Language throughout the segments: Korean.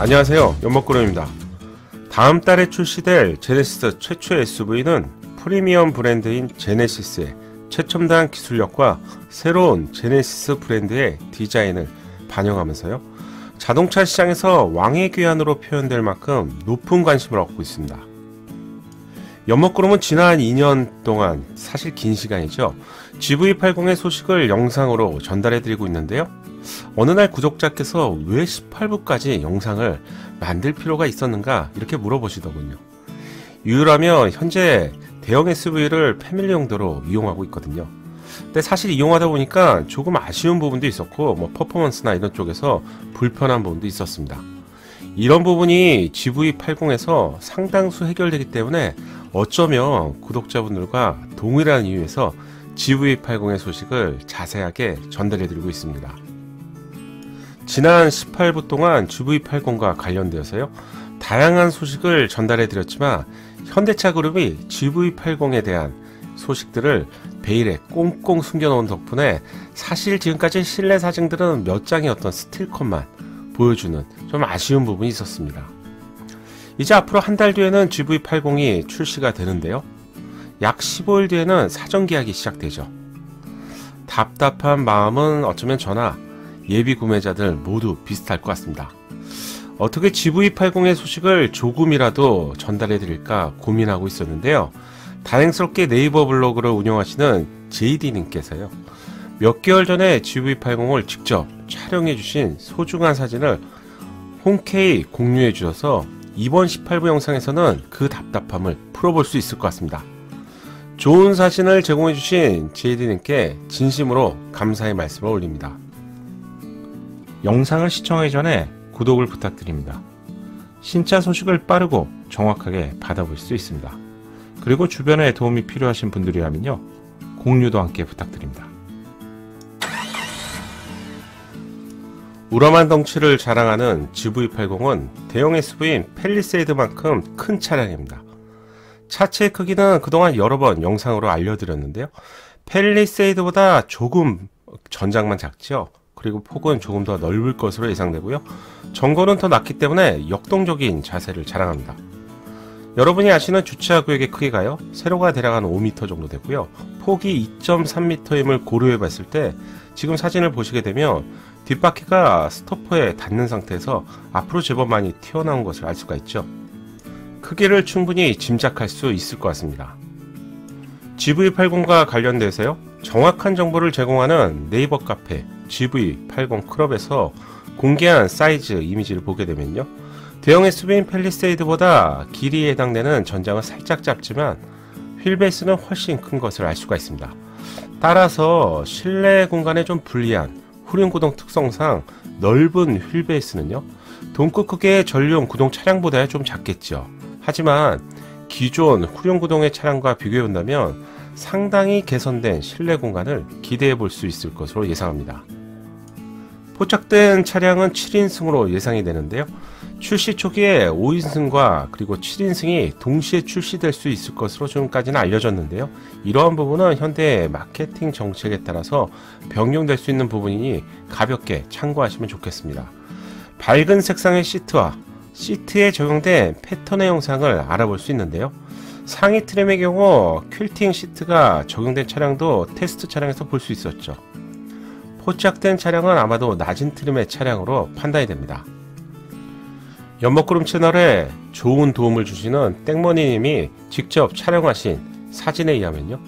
안녕하세요, 연먹구름입니다. 다음 달에 출시될 제네시스 최초의 SUV는 프리미엄 브랜드인 제네시스의 최첨단 기술력과 새로운 제네시스 브랜드의 디자인을 반영하면서요, 자동차 시장에서 왕의 귀환으로 표현될 만큼 높은 관심을 얻고 있습니다. 연먹구름은 지난 2년 동안, 사실 긴 시간이죠, GV80의 소식을 영상으로 전달해드리고 있는데요. 어느 날 구독자께서 왜 18부까지 영상을 만들 필요가 있었는가 이렇게 물어보시더군요. 이유라면 현재 대형 SUV를 패밀리 용도로 이용하고 있거든요. 근데 사실 이용하다 보니까 조금 아쉬운 부분도 있었고, 퍼포먼스나 이런 쪽에서 불편한 부분도 있었습니다. 이런 부분이 GV80에서 상당수 해결되기 때문에 어쩌면 구독자분들과 동일한 이유에서 GV80의 소식을 자세하게 전달해드리고 있습니다. 지난 18부 동안 GV80과 관련되어서요, 다양한 소식을 전달해드렸지만 현대차그룹이 GV80에 대한 소식들을 베일에 꽁꽁 숨겨놓은 덕분에 사실 지금까지 실내 사진들은 몇 장의 어떤 스틸컷만 보여주는 좀 아쉬운 부분이 있었습니다. 이제 앞으로 한 달 뒤에는 GV80이 출시가 되는데요, 약 15일 뒤에는 사전 계약이 시작되죠. 답답한 마음은 어쩌면 저나 예비 구매자들 모두 비슷할 것 같습니다. 어떻게 GV80의 소식을 조금이라도 전달해 드릴까 고민하고 있었는데요, 다행스럽게 네이버 블로그를 운영하시는 JD님께서요, 몇 개월 전에 GV80을 직접 촬영해 주신 소중한 사진을 홈케이 공유해 주셔서 이번 18부 영상에서는 그 답답함을 풀어볼 수 있을 것 같습니다. 좋은 사진을 제공해 주신 JD님께 진심으로 감사의 말씀을 올립니다. 영상을 시청하기 전에 구독을 부탁드립니다. 신차 소식을 빠르고 정확하게 받아볼 수 있습니다. 그리고 주변에 도움이 필요하신 분들이라면요, 공유도 함께 부탁드립니다. 우람한 덩치를 자랑하는 GV80은 대형 SUV인 팰리세이드만큼 큰 차량입니다. 차체의 크기는 그동안 여러 번 영상으로 알려드렸는데요, 팰리세이드보다 조금 전장만 작죠. 그리고 폭은 조금 더 넓을 것으로 예상되고요, 전고는 더 낮기 때문에 역동적인 자세를 자랑합니다. 여러분이 아시는 주차 구역의 크기가요, 세로가 대략 한 5m 정도 되고요, 폭이 2.3m임을 고려해 봤을 때 지금 사진을 보시게 되면 뒷바퀴가 스토퍼에 닿는 상태에서 앞으로 제법 많이 튀어나온 것을 알 수가 있죠. 크기를 충분히 짐작할 수 있을 것 같습니다. GV80과 관련돼서요, 정확한 정보를 제공하는 네이버 카페 GV80 클럽에서 공개한 사이즈 이미지를 보게 되면요, 대형 SUV인 팰리세이드보다 길이에 해당되는 전장은 살짝 짧지만 휠베이스는 훨씬 큰 것을 알 수가 있습니다. 따라서 실내 공간에 좀 불리한 후륜구동 특성상 넓은 휠베이스는요, 동급 크기의 전륜 구동 차량보다 좀 작겠죠. 하지만 기존 후륜구동의 차량과 비교해본다면 상당히 개선된 실내 공간을 기대해 볼 수 있을 것으로 예상합니다. 포착된 차량은 7인승으로 예상이 되는데요, 출시 초기에 5인승과 그리고 7인승이 동시에 출시될 수 있을 것으로 지금까지는 알려졌는데요, 이러한 부분은 현대의 마케팅 정책에 따라서 변경될 수 있는 부분이니 가볍게 참고하시면 좋겠습니다. 밝은 색상의 시트와 시트에 적용된 패턴의 영상을 알아볼 수 있는데요, 상위 트림의 경우 퀼팅 시트가 적용된 차량도 테스트 차량에서 볼 수 있었죠. 포착된 차량은 아마도 낮은 트림의 차량으로 판단이 됩니다. 연먹구름 채널에 좋은 도움을 주시는 땡머니님이 직접 촬영하신 사진에 의하면요,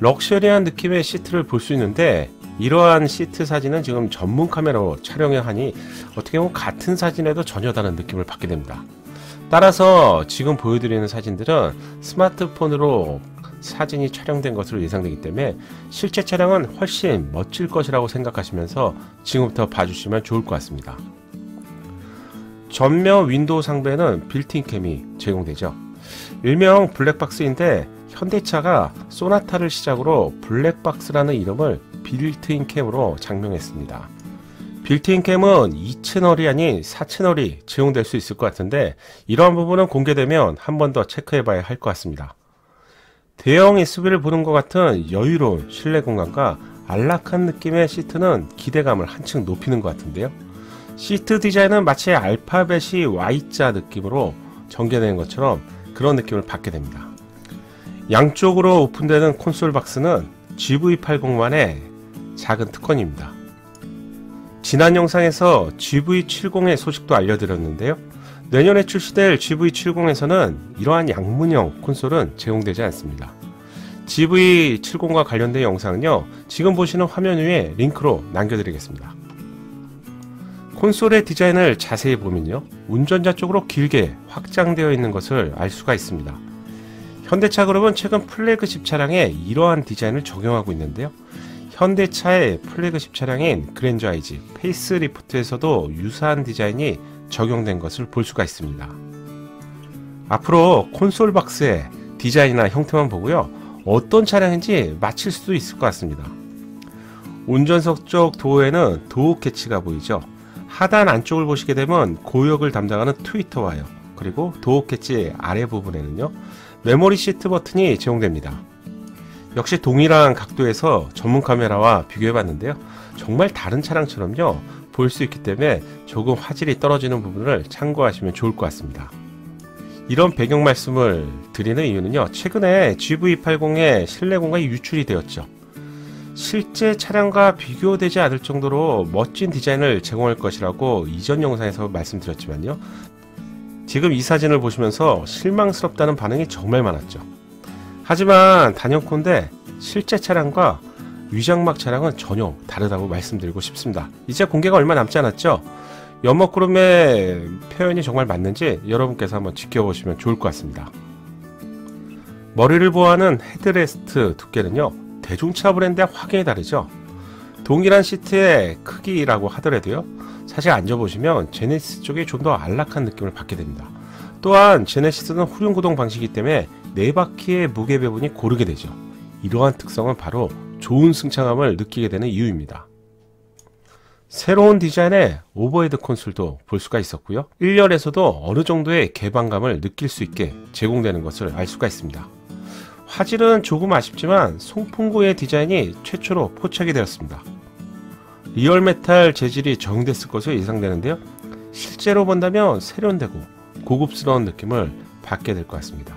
럭셔리한 느낌의 시트를 볼 수 있는데, 이러한 시트 사진은 지금 전문 카메라로 촬영해야 하니 어떻게 보면 같은 사진에도 전혀 다른 느낌을 받게 됩니다. 따라서 지금 보여드리는 사진들은 스마트폰으로 사진이 촬영된 것으로 예상되기 때문에 실제 차량은 훨씬 멋질 것이라고 생각하시면서 지금부터 봐주시면 좋을 것 같습니다. 전면 윈도우 상부에는 빌트인 캠이 제공되죠. 일명 블랙박스인데 현대차가 소나타를 시작으로 블랙박스라는 이름을 빌트인 캠으로 장명했습니다. 빌트인 캠은 2채널이 아닌 4채널이 제공될 수 있을 것 같은데, 이러한 부분은 공개되면 한 번 더 체크해 봐야 할 것 같습니다. 대형 SUV를 보는 것 같은 여유로운 실내 공간과 안락한 느낌의 시트는 기대감을 한층 높이는 것 같은데요, 시트 디자인은 마치 알파벳이 Y자 느낌으로 전개된 것처럼 그런 느낌을 받게 됩니다. 양쪽으로 오픈되는 콘솔 박스는 GV80만의 작은 특권입니다. 지난 영상에서 GV70의 소식도 알려드렸는데요. 내년에 출시될 GV70에서는 이러한 양문형 콘솔은 제공되지 않습니다. GV70과 관련된 영상은요, 지금 보시는 화면 위에 링크로 남겨드리겠습니다. 콘솔의 디자인을 자세히 보면요, 운전자 쪽으로 길게 확장되어 있는 것을 알 수가 있습니다. 현대차 그룹은 최근 플래그십 차량에 이러한 디자인을 적용하고 있는데요. 현대차의 플래그십 차량인 그랜저 IG 페이스리프트에서도 유사한 디자인이 적용된 것을 볼 수가 있습니다. 앞으로 콘솔 박스의 디자인이나 형태만 보고요, 어떤 차량인지 맞힐 수도 있을 것 같습니다. 운전석 쪽 도어에는 도어 캐치가 보이죠. 하단 안쪽을 보시게 되면 고역을 담당하는 트위터와요, 그리고 도어 캐치 아래 부분에는요, 메모리 시트 버튼이 제공됩니다. 역시 동일한 각도에서 전문 카메라와 비교해봤는데요, 정말 다른 차량처럼요 볼 수 있기 때문에 조금 화질이 떨어지는 부분을 참고하시면 좋을 것 같습니다. 이런 배경 말씀을 드리는 이유는요, 최근에 GV80의 실내 공간이 유출이 되었죠. 실제 차량과 비교되지 않을 정도로 멋진 디자인을 제공할 것이라고 이전 영상에서 말씀드렸지만요, 지금 이 사진을 보시면서 실망스럽다는 반응이 정말 많았죠. 하지만 단연컨대 실제 차량과 위장막 차량은 전혀 다르다고 말씀드리고 싶습니다. 이제 공개가 얼마 남지 않았죠. 연먹구름의 표현이 정말 맞는지 여러분께서 한번 지켜보시면 좋을 것 같습니다. 머리를 보호하는 헤드레스트 두께는요, 대중차 브랜드와 확연히 다르죠. 동일한 시트의 크기라고 하더라도요, 사실 앉아보시면 제네시스 쪽이 좀 더 안락한 느낌을 받게 됩니다. 또한 제네시스는 후륜구동 방식이기 때문에 4바퀴의 무게 배분이 고르게 되죠. 이러한 특성은 바로 좋은 승차감을 느끼게 되는 이유입니다. 새로운 디자인의 오버헤드 콘솔도 볼 수가 있었고요, 1열에서도 어느 정도의 개방감을 느낄 수 있게 제공되는 것을 알 수가 있습니다. 화질은 조금 아쉽지만 송풍구의 디자인이 최초로 포착이 되었습니다. 리얼 메탈 재질이 적용됐을 것으로 예상되는데요, 실제로 본다면 세련되고 고급스러운 느낌을 받게 될 것 같습니다.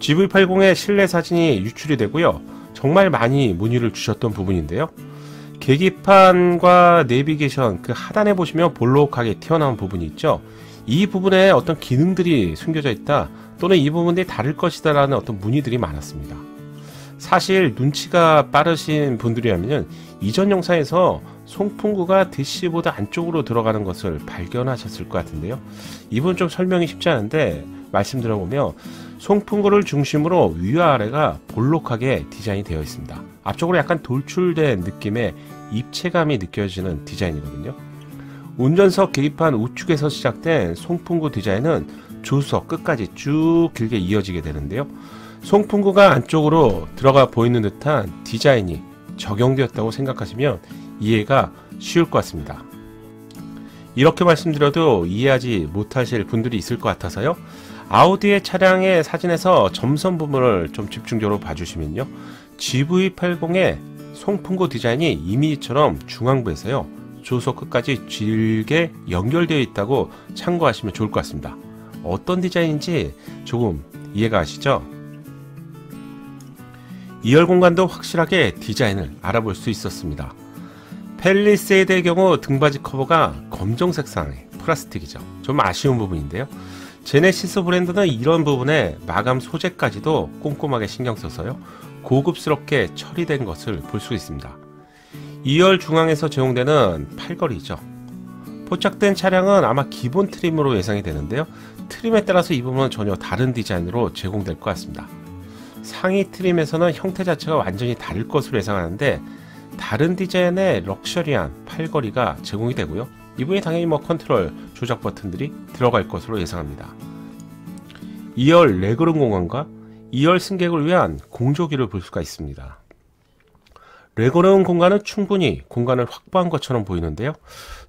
GV80의 실내 사진이 유출이 되고요, 정말 많이 문의를 주셨던 부분인데요, 계기판과 내비게이션 그 하단에 보시면 볼록하게 튀어나온 부분이 있죠. 이 부분에 어떤 기능들이 숨겨져 있다, 또는 이 부분들이 다를 것이다 라는 어떤 문의들이 많았습니다. 사실 눈치가 빠르신 분들이라면 이전 영상에서 송풍구가 DC보다 안쪽으로 들어가는 것을 발견하셨을 것 같은데요, 이 부분 좀 설명이 쉽지 않은데 말씀드려보면 송풍구를 중심으로 위와 아래가 볼록하게 디자인이 되어 있습니다. 앞쪽으로 약간 돌출된 느낌의 입체감이 느껴지는 디자인이거든요. 운전석 계기판 우측에서 시작된 송풍구 디자인은 조수석 끝까지 쭉 길게 이어지게 되는데요, 송풍구가 안쪽으로 들어가 보이는 듯한 디자인이 적용되었다고 생각하시면 이해가 쉬울 것 같습니다. 이렇게 말씀드려도 이해하지 못하실 분들이 있을 것 같아서요, 아우디의 차량의 사진에서 점선 부분을 좀 집중적으로 봐주시면요, GV80의 송풍구 디자인이 이미지처럼 중앙부에서요 조수석 끝까지 길게 연결되어 있다고 참고하시면 좋을 것 같습니다. 어떤 디자인인지 조금 이해가 가시죠? 2열 공간도 확실하게 디자인을 알아볼 수 있었습니다. 펠리세이드의 경우 등받이 커버가 검정 색상의 플라스틱이죠. 좀 아쉬운 부분인데요, 제네시스 브랜드는 이런 부분에 마감 소재까지도 꼼꼼하게 신경 써서요 고급스럽게 처리된 것을 볼 수 있습니다. 2열 중앙에서 제공되는 팔걸이죠. 포착된 차량은 아마 기본 트림으로 예상이 되는데요, 트림에 따라서 이 부분은 전혀 다른 디자인으로 제공될 것 같습니다. 상위 트림에서는 형태 자체가 완전히 다를 것으로 예상하는데 다른 디자인의 럭셔리한 팔걸이가 제공이 되고요, 이 부분에 당연히 컨트롤 조작 버튼들이 들어갈 것으로 예상합니다. 2열 레그룸 공간과 2열 승객을 위한 공조기를 볼 수가 있습니다. 레그룸 공간은 충분히 공간을 확보한 것처럼 보이는데요,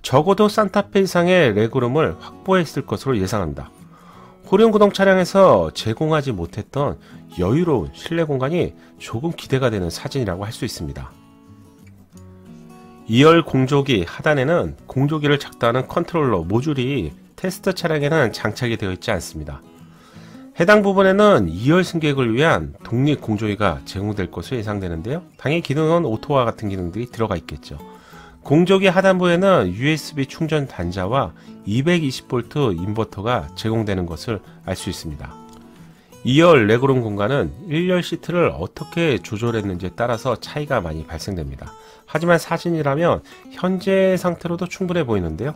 적어도 산타페 이상의 레그룸을 확보했을 것으로 예상합니다. 후륜구동 차량에서 제공하지 못했던 여유로운 실내 공간이 조금 기대가 되는 사진이라고 할 수 있습니다. 2열 공조기 하단에는 공조기를 작동하는 컨트롤러 모듈이 테스트 차량에는 장착이 되어 있지 않습니다. 해당 부분에는 2열 승객을 위한 독립 공조기가 제공될 것으로 예상되는데요. 당연히 기능은 오토와 같은 기능들이 들어가 있겠죠. 공조기 하단부에는 USB 충전 단자와 220V 인버터가 제공되는 것을 알 수 있습니다. 2열 레그룸 공간은 1열 시트를 어떻게 조절했는지에 따라서 차이가 많이 발생됩니다. 하지만 사진이라면 현재 상태로도 충분해 보이는데요.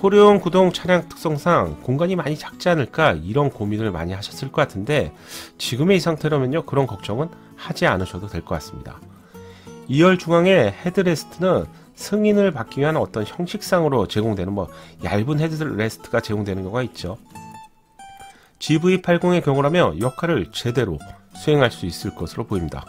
호륜 구동 차량 특성상 공간이 많이 작지 않을까 이런 고민을 많이 하셨을 것 같은데, 지금의 이 상태라면요 그런 걱정은 하지 않으셔도 될 것 같습니다. 2열 중앙의 헤드레스트는 승인을 받기 위한 어떤 형식상으로 제공되는 얇은 헤드레스트가 제공되는 경우가 있죠. GV80의 경우라면 역할을 제대로 수행할 수 있을 것으로 보입니다.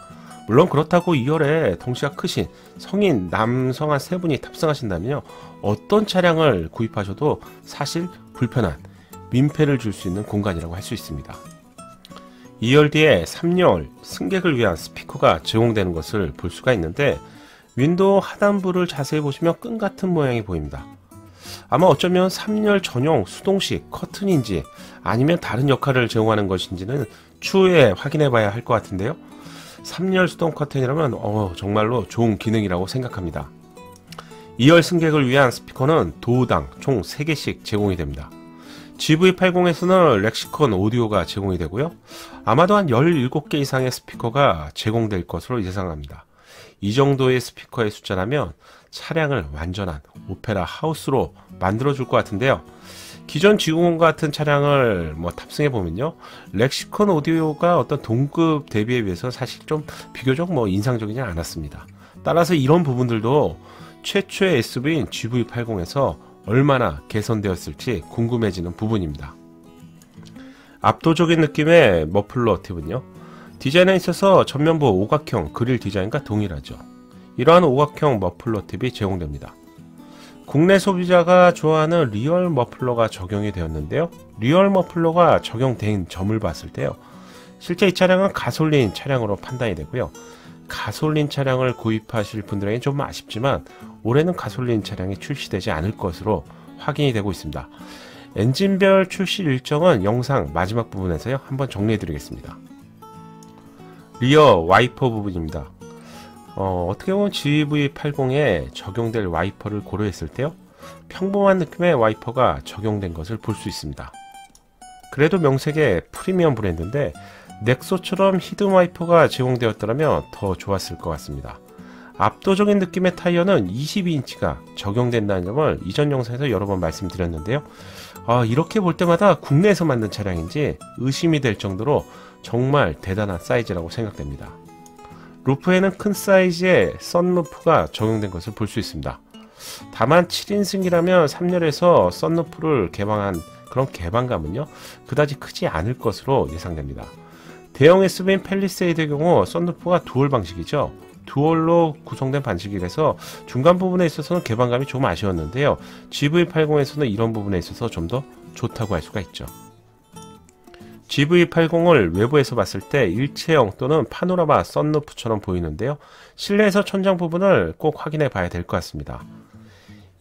물론 그렇다고 2열에 덩치가 크신 성인 남성 한 3분이 탑승하신다면요 어떤 차량을 구입하셔도 사실 불편한 민폐를 줄 수 있는 공간이라고 할 수 있습니다. 2열 뒤에 3열 승객을 위한 스피커가 제공되는 것을 볼 수가 있는데, 윈도우 하단부를 자세히 보시면 끈 같은 모양이 보입니다. 아마 어쩌면 3열 전용 수동식 커튼인지 아니면 다른 역할을 제공하는 것인지는 추후에 확인해 봐야 할 것 같은데요. 3열 수동 커튼이라면 정말로 좋은 기능이라고 생각합니다. 2열 승객을 위한 스피커는 도우당 총 3개씩 제공이 됩니다. GV80에서는 렉시콘 오디오가 제공이 되고요. 아마도 한 17개 이상의 스피커가 제공될 것으로 예상합니다. 이 정도의 스피커의 숫자라면 차량을 완전한 오페라 하우스로 만들어줄 것 같은데요. 기존 G90과 같은 차량을 탑승해보면요 렉시콘 오디오가 어떤 동급 대비에 비해서 사실 좀 비교적 인상적이지 않았습니다. 따라서 이런 부분들도 최초의 SUV인 GV80에서 얼마나 개선되었을지 궁금해지는 부분입니다. 압도적인 느낌의 머플러 팁은요, 디자인에 있어서 전면부 오각형 그릴 디자인과 동일하죠. 이러한 오각형 머플러 팁이 제공됩니다. 국내 소비자가 좋아하는 리얼 머플러가 적용이 되었는데요. 리얼 머플러가 적용된 점을 봤을 때요, 실제 이 차량은 가솔린 차량으로 판단이 되고요. 가솔린 차량을 구입하실 분들에게 좀 아쉽지만 올해는 가솔린 차량이 출시되지 않을 것으로 확인이 되고 있습니다. 엔진별 출시 일정은 영상 마지막 부분에서요 한번 정리해 드리겠습니다. 리어 와이퍼 부분입니다. 어떻게 보면 GV80에 적용될 와이퍼를 고려했을 때요 평범한 느낌의 와이퍼가 적용된 것을 볼 수 있습니다. 그래도 명색의 프리미엄 브랜드인데 넥소처럼 히든 와이퍼가 제공되었더라면 더 좋았을 것 같습니다. 압도적인 느낌의 타이어는 22인치가 적용된다는 점을 이전 영상에서 여러 번 말씀드렸는데요. 이렇게 볼 때마다 국내에서 만든 차량인지 의심이 될 정도로 정말 대단한 사이즈라고 생각됩니다. 루프에는 큰 사이즈의 선루프가 적용된 것을 볼 수 있습니다. 다만 7인승이라면 3열에서 선루프를 개방한 그런 개방감은요 그다지 크지 않을 것으로 예상됩니다. 대형 SUV인 팰리세이드의 경우 선루프가 듀얼 방식이죠. 듀얼로 구성된 방식이라서 중간 부분에 있어서는 개방감이 좀 아쉬웠는데요. GV80에서는 이런 부분에 있어서 좀 더 좋다고 할 수가 있죠. GV80을 외부에서 봤을 때 일체형 또는 파노라마 선루프처럼 보이는데요. 실내에서 천장 부분을 꼭 확인해 봐야 될 것 같습니다.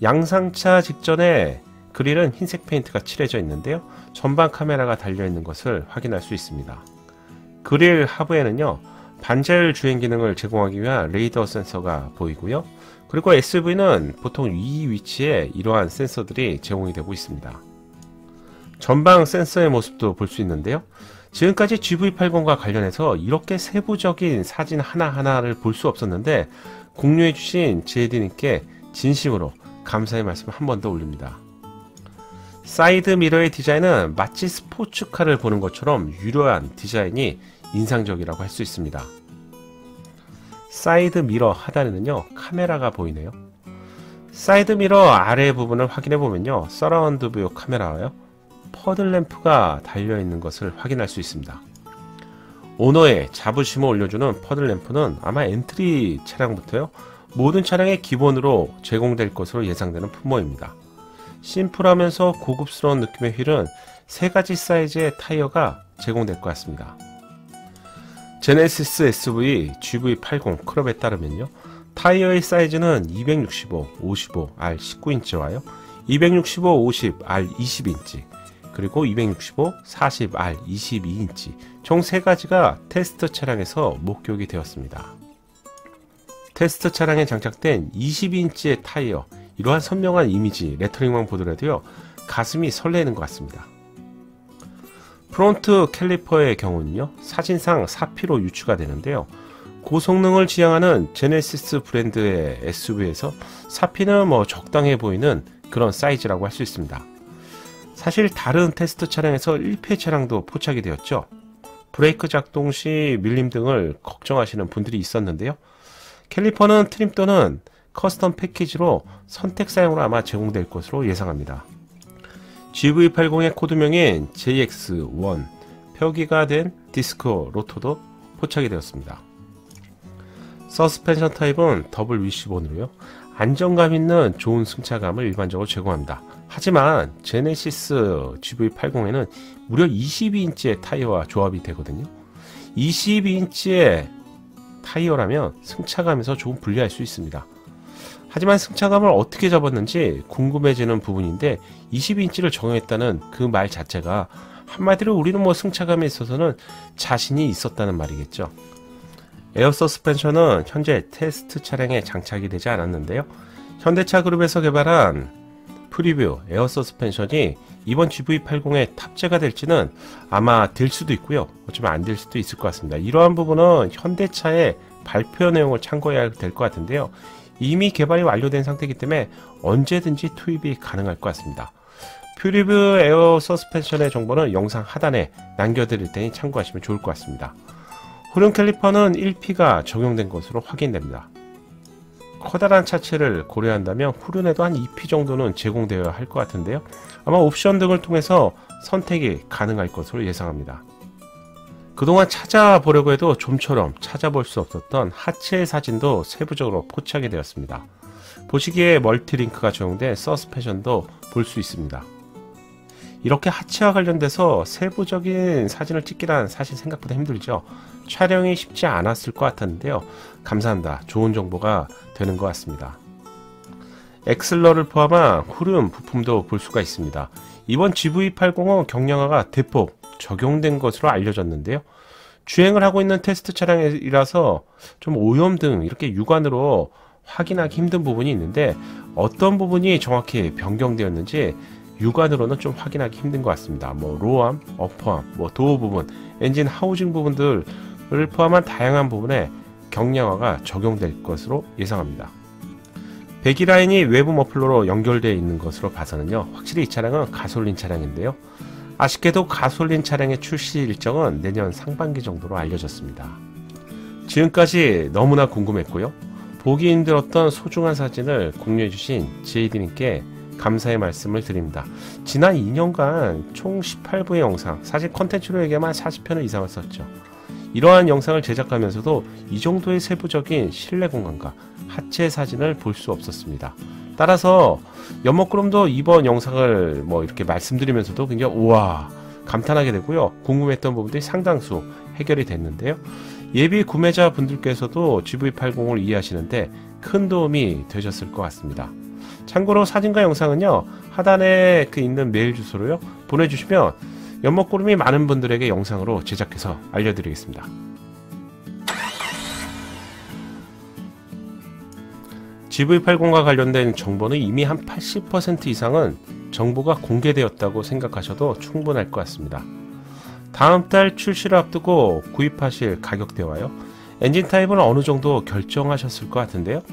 양상차 직전에 그릴은 흰색 페인트가 칠해져 있는데요. 전방 카메라가 달려있는 것을 확인할 수 있습니다. 그릴 하부에는요 반자율 주행 기능을 제공하기 위한 레이더 센서가 보이고요. 그리고 SUV는 보통 이 위치에 이러한 센서들이 제공이 되고 있습니다. 전방 센서의 모습도 볼 수 있는데요. 지금까지 GV80과 관련해서 이렇게 세부적인 사진 하나하나를 볼 수 없었는데 공유해주신 제이디님께 진심으로 감사의 말씀을 한 번 더 올립니다. 사이드 미러의 디자인은 마치 스포츠카를 보는 것처럼 유려한 디자인이 인상적이라고 할 수 있습니다. 사이드 미러 하단에는요 카메라가 보이네요. 사이드 미러 아래 부분을 확인해보면요 서라운드 뷰 카메라와요 퍼들 램프가 달려있는 것을 확인할 수 있습니다. 오너의 자부심을 올려주는 퍼들 램프는 아마 엔트리 차량부터요 모든 차량의 기본으로 제공될 것으로 예상되는 품목입니다. 심플하면서 고급스러운 느낌의 휠은 3가지 사이즈의 타이어가 제공될 것 같습니다. 제네시스 SUV GV80 크롭에 따르면요 타이어의 사이즈는 265, 55, R 19인치와요 265, 50, R 20인치, 그리고 265, 40, R 22인치, 총 3가지가 테스트 차량에서 목격이 되었습니다. 테스트 차량에 장착된 22인치의 타이어, 이러한 선명한 이미지, 레터링만 보더라도요, 가슴이 설레는 것 같습니다. 프론트 캘리퍼의 경우는요, 사진상 4P로 유추가 되는데요, 고성능을 지향하는 제네시스 브랜드의 SUV에서 4P는 뭐 적당해 보이는 그런 사이즈라고 할 수 있습니다. 사실 다른 테스트 차량에서 1폐 차량도 포착이 되었죠. 브레이크 작동 시 밀림 등을 걱정하시는 분들이 있었는데요, 캘리퍼는 트림 또는 커스텀 패키지로 선택 사용으로 아마 제공될 것으로 예상합니다. GV80의 코드명인 JX1 표기가 된 디스코 로터도 포착이 되었습니다. 서스펜션 타입은 더블 위시본으로요, 안정감 있는 좋은 승차감을 일반적으로 제공합니다. 하지만 제네시스 GV80에는 무려 22인치의 타이어와 조합이 되거든요. 22인치의 타이어라면 승차감에서 조금 불리할 수 있습니다. 하지만 승차감을 어떻게 잡았는지 궁금해지는 부분인데, 20인치를 정했다는 그 말 자체가 한마디로 우리는 뭐 승차감에 있어서는 자신이 있었다는 말이겠죠. 에어 서스펜션은 현재 테스트 차량에 장착이 되지 않았는데요, 현대차 그룹에서 개발한 프리뷰 에어 서스펜션이 이번 GV80에 탑재가 될지는 아마 될 수도 있고요, 어쩌면 안 될 수도 있을 것 같습니다. 이러한 부분은 현대차의 발표 내용을 참고해야 될 것 같은데요, 이미 개발이 완료된 상태이기 때문에 언제든지 투입이 가능할 것 같습니다. 프리뷰 에어 서스펜션의 정보는 영상 하단에 남겨드릴 테니 참고하시면 좋을 것 같습니다. 후륜 캘리퍼는 1P가 적용된 것으로 확인됩니다. 커다란 차체를 고려한다면 후륜에도 한 2P 정도는 제공되어야 할 것 같은데요, 아마 옵션 등을 통해서 선택이 가능할 것으로 예상합니다. 그동안 찾아보려고 해도 좀처럼 찾아볼 수 없었던 하체의 사진도 세부적으로 포착이 되었습니다. 보시기에 멀티링크가 적용된 서스펜션도 볼 수 있습니다. 이렇게 하체와 관련돼서 세부적인 사진을 찍기란 사실 생각보다 힘들죠. 촬영이 쉽지 않았을 것 같았는데요, 감사합니다. 좋은 정보가 되는 것 같습니다. 엑슬러를 포함한 후륜 부품도 볼 수가 있습니다. 이번 GV80은 경량화가 대폭 적용된 것으로 알려졌는데요, 주행을 하고 있는 테스트 차량이라서 좀 오염 등 이렇게 육안으로 확인하기 힘든 부분이 있는데, 어떤 부분이 정확히 변경되었는지 육안으로는 좀 확인하기 힘든 것 같습니다. 뭐 로암, 어퍼암, 뭐 도어 부분, 엔진 하우징 부분들을 포함한 다양한 부분에 경량화가 적용될 것으로 예상합니다. 배기라인이 외부 머플러로 연결되어 있는 것으로 봐서는요, 확실히 이 차량은 가솔린 차량인데요, 아쉽게도 가솔린 차량의 출시 일정은 내년 상반기 정도로 알려졌습니다. 지금까지 너무나 궁금했고요, 보기 힘들었던 소중한 사진을 공유해주신 JD님께 감사의 말씀을 드립니다. 지난 2년간 총 18부의 영상, 사실 컨텐츠로 얘기하면 40편 이상을 썼죠. 이러한 영상을 제작하면서도 이 정도의 세부적인 실내 공간과 하체 사진을 볼 수 없었습니다. 따라서 연목구름도 이번 영상을 뭐 이렇게 말씀드리면서도 굉장히 우와 감탄하게 되고요, 궁금했던 부분들이 상당수 해결이 됐는데요, 예비 구매자 분들께서도 GV80을 이해하시는데 큰 도움이 되셨을 것 같습니다. 참고로 사진과 영상은요, 하단에 있는 메일 주소로요 보내주시면 연목구름이 많은 분들에게 영상으로 제작해서 알려드리겠습니다. GV80과 관련된 정보는 이미 한 80% 이상은 정보가 공개되었다고 생각하셔도 충분할 것 같습니다. 다음 달 출시를 앞두고 구입하실 가격대와요, 엔진 타입은 어느 정도 결정하셨을 것 같은데요,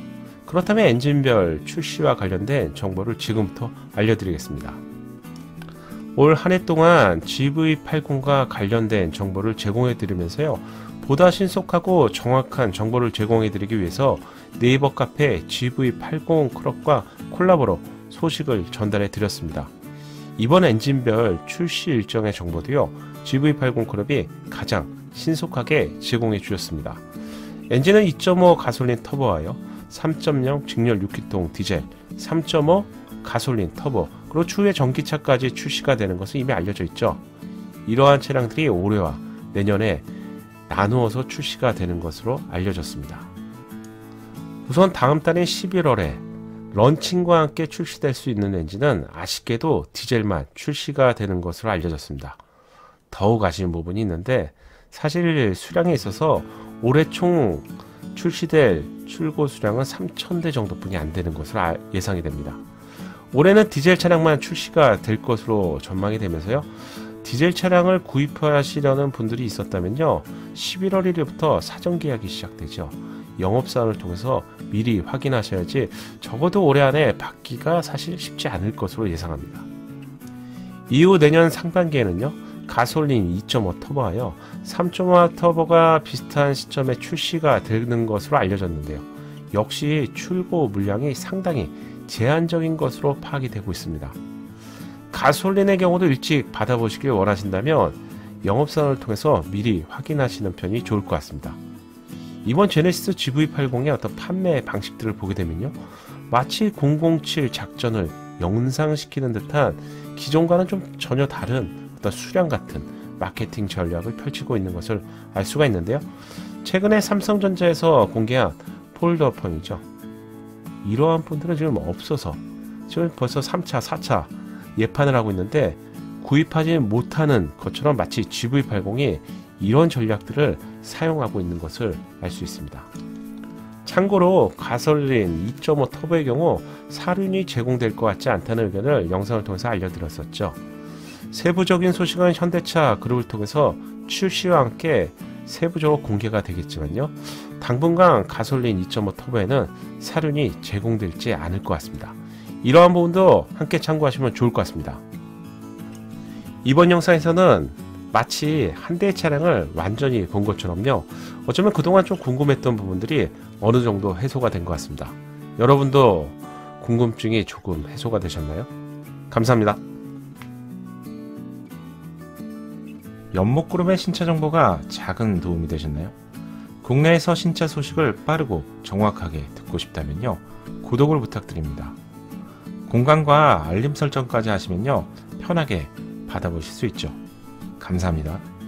그렇다면 엔진별 출시와 관련된 정보를 지금부터 알려드리겠습니다. 올 한 해 동안 GV80과 관련된 정보를 제공해드리면서요, 보다 신속하고 정확한 정보를 제공해드리기 위해서 네이버 카페 GV80 클럽과 콜라보로 소식을 전달해드렸습니다. 이번 엔진별 출시 일정의 정보도요, GV80 클럽이 가장 신속하게 제공해주셨습니다. 엔진은 2.5 가솔린 터보와요, 3.0 직렬 6기통 디젤, 3.5 가솔린 터보, 그리고 추후에 전기차까지 출시가 되는 것은 이미 알려져 있죠. 이러한 차량들이 올해와 내년에 나누어서 출시가 되는 것으로 알려졌습니다. 우선 다음 달인 11월에 런칭과 함께 출시될 수 있는 엔진은 아쉽게도 디젤만 출시가 되는 것으로 알려졌습니다. 더욱 아쉬운 부분이 있는데 사실 수량에 있어서 올해 총 출시될 출고 수량은 3,000대 정도뿐이 안 되는 것으로 예상이 됩니다. 올해는 디젤 차량만 출시가 될 것으로 전망이 되면서요. 디젤 차량을 구입하시려는 분들이 있었다면요. 11월 1일부터 사전 계약이 시작되죠. 영업사원을 통해서 미리 확인하셔야지 적어도 올해 안에 받기가 사실 쉽지 않을 것으로 예상합니다. 이후 내년 상반기에는요. 가솔린 2.5 터보하여 3.5 터보가 비슷한 시점에 출시가 되는 것으로 알려졌는데요. 역시 출고 물량이 상당히 제한적인 것으로 파악이 되고 있습니다. 가솔린의 경우도 일찍 받아보시길 원하신다면 영업사원을 통해서 미리 확인하시는 편이 좋을 것 같습니다. 이번 제네시스 GV80의 어떤 판매 방식들을 보게 되면요. 마치 007 작전을 연상시키는 듯한 기존과는 좀 전혀 다른 수량 같은 마케팅 전략을 펼치고 있는 것을 알 수가 있는데요. 최근에 삼성전자에서 공개한 폴더폰이죠. 이러한 폰들은 지금 없어서 지금 벌써 3차, 4차 예판을 하고 있는데 구입하지 못하는 것처럼 마치 GV80이 이런 전략들을 사용하고 있는 것을 알 수 있습니다. 참고로 가솔린 2.5 터보의 경우 사륜이 제공될 것 같지 않다는 의견을 영상을 통해서 알려드렸었죠. 세부적인 소식은 현대차 그룹을 통해서 출시와 함께 세부적으로 공개가 되겠지만요. 당분간 가솔린 2.5 터보에는 사륜이 제공될지 않을 것 같습니다. 이러한 부분도 함께 참고하시면 좋을 것 같습니다. 이번 영상에서는 마치 한 대의 차량을 완전히 본 것처럼요. 어쩌면 그동안 좀 궁금했던 부분들이 어느 정도 해소가 된 것 같습니다. 여러분도 궁금증이 조금 해소가 되셨나요? 감사합니다. 연목구름의 신차 정보가 작은 도움이 되셨나요? 국내에서 신차 소식을 빠르고 정확하게 듣고 싶다면요. 구독을 부탁드립니다. 공간과 알림 설정까지 하시면요. 편하게 받아보실 수 있죠. 감사합니다.